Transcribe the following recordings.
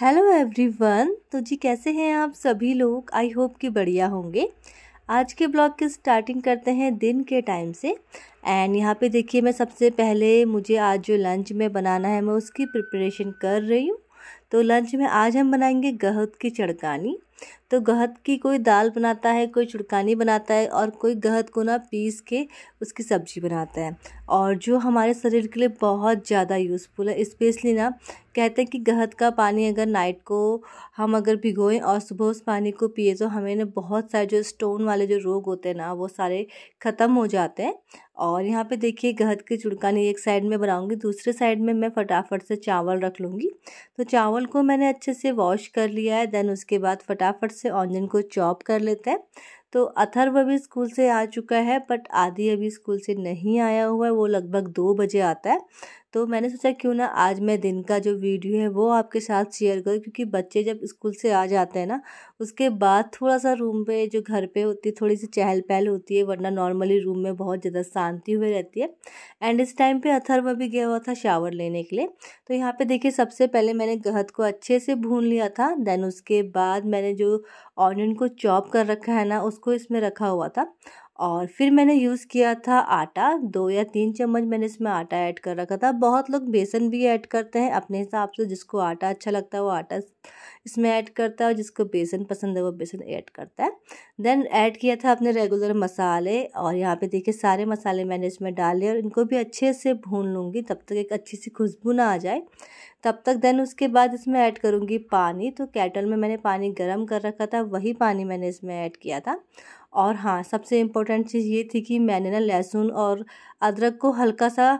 Hello everyone. तो जी कैसे हैं आप सभी लोग, आई होप कि बढ़िया होंगे। आज के ब्लॉग की स्टार्टिंग करते हैं दिन के टाइम से। एंड यहाँ पे देखिए, मैं सबसे पहले मुझे आज जो लंच में बनाना है मैं उसकी प्रिपरेशन कर रही हूँ। तो लंच में आज हम बनाएंगे गहत की चटकानी। तो गहत की कोई दाल बनाता है, कोई चटकानी बनाता है और कोई गहत को ना पीस के उसकी सब्ज़ी बनाता है, और जो हमारे शरीर के लिए बहुत ज़्यादा यूज़फुल है। स्पेशली ना कहते हैं कि गहत का पानी अगर नाइट को हम अगर भिगोएं और सुबह उस पानी को पिए तो हमें ना बहुत सारे जो स्टोन वाले जो रोग होते हैं ना वो सारे ख़त्म हो जाते हैं। और यहाँ पे देखिए गहत की चुड़कानी एक साइड में बनाऊंगी, दूसरे साइड में मैं फटाफट से चावल रख लूँगी। तो चावल को मैंने अच्छे से वॉश कर लिया है। देन उसके बाद फटाफट से ऑनियन को चॉप कर लेते हैं। तो अथर्व अभी स्कूल से आ चुका है, बट आदि अभी स्कूल से नहीं आया हुआ है, वो लगभग 2 बजे आता है। तो मैंने सोचा क्यों ना आज मैं दिन का जो वीडियो है वो आपके साथ शेयर करूं, क्योंकि बच्चे जब स्कूल से आ जाते हैं ना उसके बाद थोड़ा सा रूम पे जो घर पे होती है थोड़ी सी चहल पहल होती है, वरना नॉर्मली रूम में बहुत ज़्यादा शांति हुई रहती है। एंड इस टाइम पे अथर्व भी गया हुआ था शावर लेने के लिए। तो यहाँ पे देखिए सबसे पहले मैंने गहत को अच्छे से भून लिया था। देन उसके बाद मैंने जो ऑनियन को चॉप कर रखा है ना उसको इसमें रखा हुआ था। और फिर मैंने यूज़ किया था आटा, 2 या 3 चम्मच मैंने इसमें आटा ऐड कर रखा था। बहुत लोग बेसन भी ऐड करते हैं, अपने हिसाब से जिसको आटा अच्छा लगता है वो आटा इसमें ऐड करता है और जिसको बेसन पसंद है वो बेसन ऐड करता है। देन ऐड किया था अपने रेगुलर मसाले, और यहाँ पे देखिए सारे मसाले मैंने इसमें डाले और इनको भी अच्छे से भून लूँगी तब तक एक अच्छी सी खुशबू ना आ जाए तब तक। देन उसके बाद इसमें ऐड करूँगी पानी। तो कैटल में मैंने पानी गर्म कर रखा था, वही पानी मैंने इसमें ऐड किया था। और हाँ, सबसे इम्पोर्टेंट चीज़ ये थी कि मैंने ना लहसुन और अदरक को हल्का सा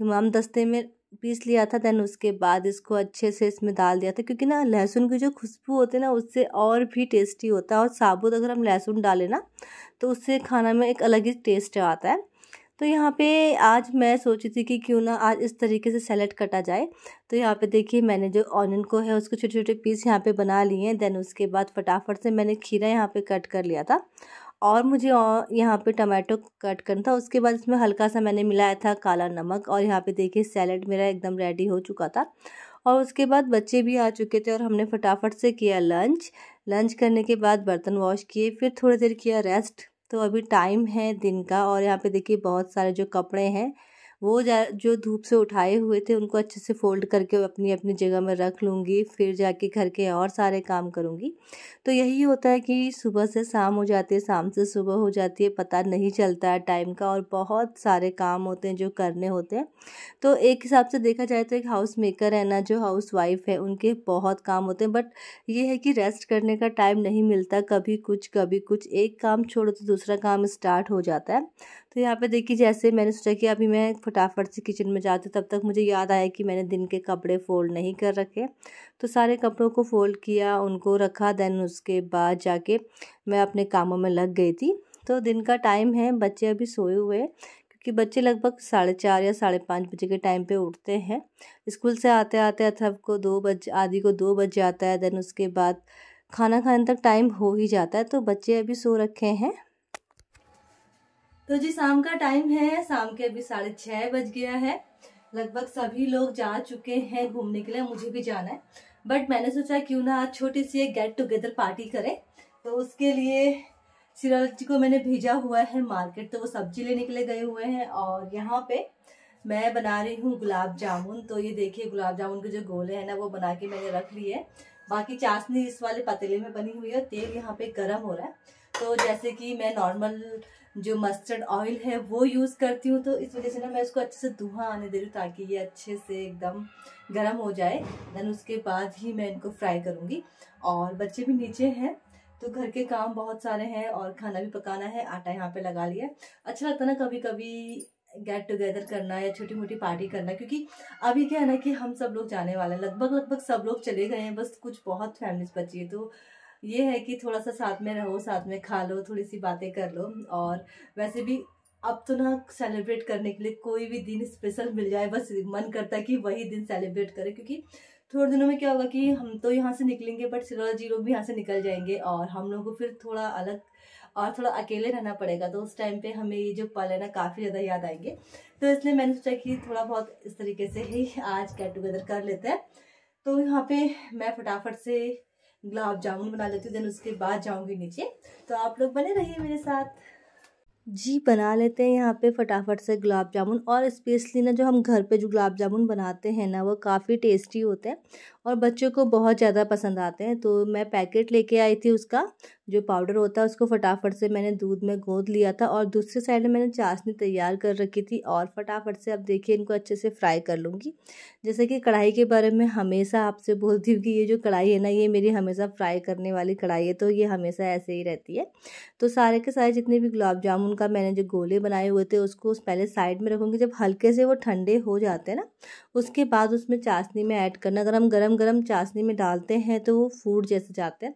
हमाम दस्ते में पीस लिया था। दैन उसके बाद इसको अच्छे से इसमें डाल दिया था, क्योंकि ना लहसुन की जो खुशबू होती है ना उससे और भी टेस्टी होता है, और साबुत अगर हम लहसुन डालें ना तो उससे खाना में एक अलग ही टेस्ट आता है। तो यहाँ पे आज मैं सोची थी कि क्यों ना आज इस तरीके से सैलेड कटा जाए। तो यहाँ पे देखिए मैंने जो ऑनियन को है उसको छोटे छोटे पीस यहाँ पे बना लिए हैं। देन उसके बाद फटाफट से मैंने खीरा यहाँ पे कट कर लिया था, और मुझे यहाँ पे टमाटो कट करना था। उसके बाद इसमें हल्का सा मैंने मिलाया था काला नमक, और यहाँ पे देखिए सैलेड मेरा एकदम रेडी हो चुका था। और उसके बाद बच्चे भी आ चुके थे और हमने फटाफट से किया लंच। लंच करने के बाद बर्तन वॉश किए, फिर थोड़ी देर किया रेस्ट। तो अभी टाइम है दिन का, और यहाँ पे देखिए बहुत सारे जो कपड़े हैं वो जो धूप से उठाए हुए थे उनको अच्छे से फोल्ड करके अपनी अपनी जगह में रख लूँगी, फिर जाके घर के और सारे काम करूँगी। तो यही होता है कि सुबह से शाम हो जाती है, शाम से सुबह हो जाती है, पता नहीं चलता है टाइम का, और बहुत सारे काम होते हैं जो करने होते हैं। तो एक हिसाब से देखा जाए तो एक हाउस मेकर है ना, जो हाउस वाइफ है, उनके बहुत काम होते हैं। बट ये है कि रेस्ट करने का टाइम नहीं मिलता, कभी कुछ कभी कुछ, एक काम छोड़ो तो दूसरा काम स्टार्ट हो जाता है। तो यहाँ पे देखिए जैसे मैंने सोचा कि अभी मैं फटाफट से किचन में जाती हूँ, तब तक मुझे याद आया कि मैंने दिन के कपड़े फ़ोल्ड नहीं कर रखे। तो सारे कपड़ों को फ़ोल्ड किया, उनको रखा, देन उसके बाद जाके मैं अपने कामों में लग गई थी। तो दिन का टाइम है, बच्चे अभी सोए हुए हैं, क्योंकि बच्चे लगभग 4:30 या 5:30 बजे के टाइम पे उठते हैं। स्कूल से आते आते अथर्व को 2 बज, आदि को 2 बज जाता है। देन उसके बाद खाना खाने तक टाइम हो ही जाता है, तो बच्चे अभी सो रखे हैं। तो जी शाम का टाइम है, शाम के अभी 6:30 बज गया है। लगभग सभी लोग जा चुके हैं घूमने के लिए, मुझे भी जाना है, बट मैंने सोचा क्यों ना आज छोटी सी एक गेट टुगेदर पार्टी करें। तो उसके लिए सिरल जी को मैंने भेजा हुआ है मार्केट, तो वो सब्जी लेने के लिए गए हुए हैं। और यहाँ पे मैं बना रही हूँ गुलाब जामुन। तो ये देखिए गुलाब जामुन के जो गोले हैं ना वो बना के मैंने रख लिए है, बाकी चाशनी इस वाले पतीले में बनी हुई है। तेल यहाँ पे गर्म हो रहा है, तो जैसे कि मैं नॉर्मल जो मस्टर्ड ऑयल है वो यूज़ करती हूँ, तो इस वजह से ना मैं इसको अच्छे से धुआं आने दे रही हूँ ताकि ये अच्छे से एकदम गर्म हो जाए। देन उसके बाद ही मैं इनको फ्राई करूँगी। और बच्चे भी नीचे हैं, तो घर के काम बहुत सारे हैं और खाना भी पकाना है। आटा यहाँ पे लगा लिया। अच्छा लगता ना कभी कभी गेट टुगेदर करना या छोटी मोटी पार्टी करना, क्योंकि अभी क्या है ना कि हम सब लोग जाने वाले हैं, लगभग सब लोग चले गए हैं, बस कुछ बहुत फैमिलीज बची है। तो ये है कि थोड़ा सा साथ में रहो, साथ में खा लो, थोड़ी सी बातें कर लो। और वैसे भी अब तो ना सेलिब्रेट करने के लिए कोई भी दिन स्पेशल मिल जाए बस मन करता है कि वही दिन सेलिब्रेट करें, क्योंकि थोड़े दिनों में क्या होगा कि हम तो यहाँ से निकलेंगे बट सिरोला जी लोग भी यहाँ से निकल जाएंगे, और हम लोगों को फिर थोड़ा अलग और थोड़ा अकेले रहना पड़ेगा। तो उस टाइम पे हमें ये जो पल है ना काफ़ी ज़्यादा याद आएंगे, तो इसलिए मैंने सोचा कि थोड़ा बहुत इस तरीके से ही आज गेट टुगेदर कर लेते हैं। तो यहाँ पे मैं फटाफट से गुलाब जामुन बना लेती हूँ, देन उसके बाद जाऊँगी नीचे। तो आप लोग बने रहिए मेरे साथ। जी बना लेते हैं यहाँ पे फटाफट से गुलाब जामुन। और स्पेशली ना जो हम घर पे जो गुलाब जामुन बनाते हैं ना वो काफ़ी टेस्टी होते हैं और बच्चों को बहुत ज़्यादा पसंद आते हैं। तो मैं पैकेट लेके आई थी, उसका जो पाउडर होता है उसको फटाफट से मैंने दूध में घोल लिया था और दूसरी साइड में मैंने चाशनी तैयार कर रखी थी। और फटाफट से अब देखिए इनको अच्छे से फ्राई कर लूँगी। जैसे कि कढ़ाई के बारे में हमेशा आपसे बोलती हूँ कि ये जो कढ़ाई है ना ये मेरी हमेशा फ्राई करने वाली कढ़ाई है, तो ये हमेशा ऐसे ही रहती है। तो सारे के सारे जितने भी गुलाब जामुन का मैंने जो गोले बनाए हुए थे उसको पहले साइड में रखूँगी। जब हल्के से वो ठंडे हो जाते हैं ना उसके बाद उसमें चाशनी में ऐड करना। अगर हम गरम चाशनी में डालते हैं तो वो फूट जैसे जाते हैं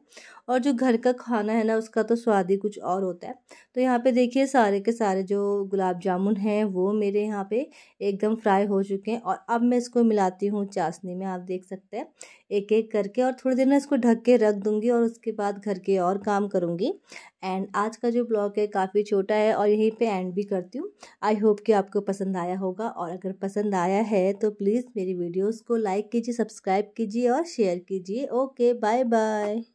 और जो घर का खाना है ना उसका तो स्वाद ही कुछ और होता है। तो यहाँ पे देखिए सारे के सारे जो गुलाब जामुन हैं वो मेरे यहाँ पे एकदम फ्राई हो चुके हैं और अब मैं इसको मिलाती हूँ चाशनी में। आप देख सकते हैं एक एक करके, और थोड़ी देर ना इसको ढक के रख दूँगी और उसके बाद घर के और काम करूँगी। एंड आज का जो ब्लॉग है काफ़ी छोटा है और यहीं पे एंड भी करती हूँ। आई होप कि आपको पसंद आया होगा, और अगर पसंद आया है तो प्लीज़ मेरी वीडियोस को लाइक कीजिए, सब्सक्राइब कीजिए और शेयर कीजिए। Okay, bye bye.